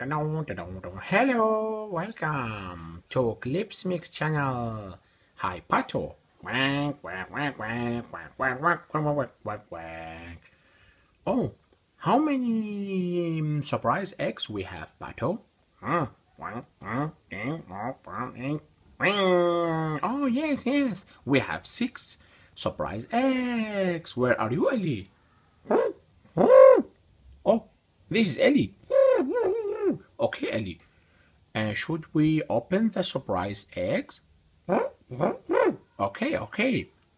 Hello, welcome to Clips Mix channel. Hi, Pato. Oh, how many surprise eggs we have, Pato? Oh, yes, we have 6 surprise eggs. Where are you, Ellie? Oh, this is Ellie. Okay, Ellie. Should we open the surprise eggs? Okay.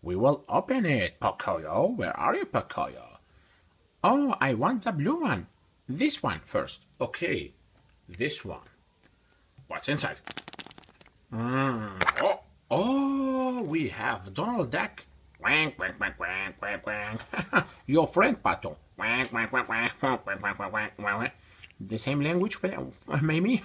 We will open it. Pocoyo, where are you, Pocoyo? Oh, I want the blue one. This one first. Okay, this one. What's inside? Oh, we have Donald Duck. Your friend, Pato. The same language, maybe?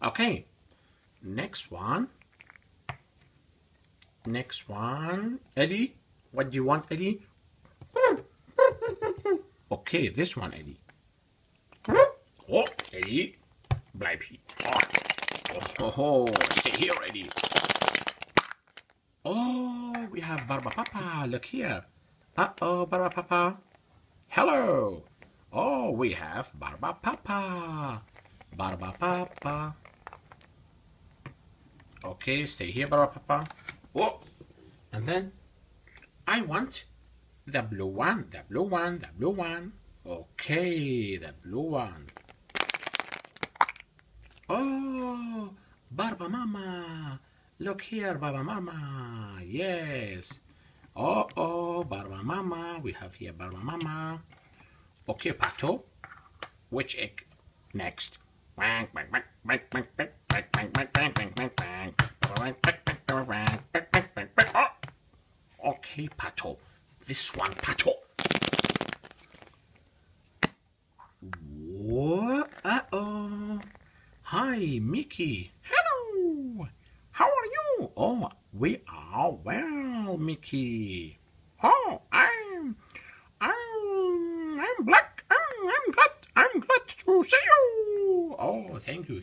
Okay, next one, Eddie, what do you want, Eddie? Okay, this one, Eddie. Oh, Eddie, bleib hier. Oh, stay here, Eddie. Oh, we have Barbapapa, look here. Uh-oh, Barbapapa. Hello. Oh, we have Barbapapa. Barbapapa. Okay, stay here, Barbapapa. Oh, and then I want the blue one. Okay, the blue one. Oh, Barba Mama. Look here, Barba Mama. Yes. Oh, Barba Mama. We have here Barba Mama. Okay, Pato. Which egg? Next. Okay, Pato. This one, Pato. Whoa, uh-oh. Hi, Mickey. Hello. How are you? Oh, we are well, Mickey. Oh, I'm black. I'm glad to see you. Oh, thank you.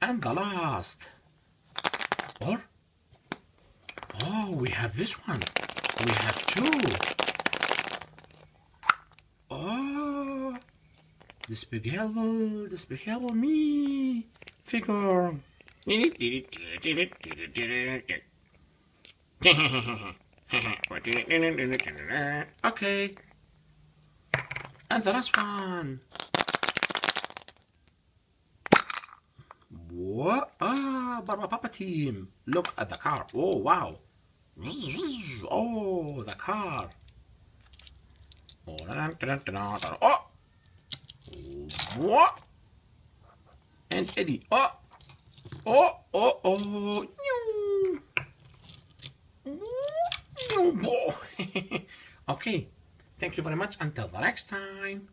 And the last. Or? Oh, we have this one. We have 2. Oh, Despicable Me figure. Okay. And the last one. Whoa, Barbapapa team. Look at the car. Oh, wow. Oh, the car. Oh, what? And Eddie. Oh. Okay. Thank you very much. Until the next time.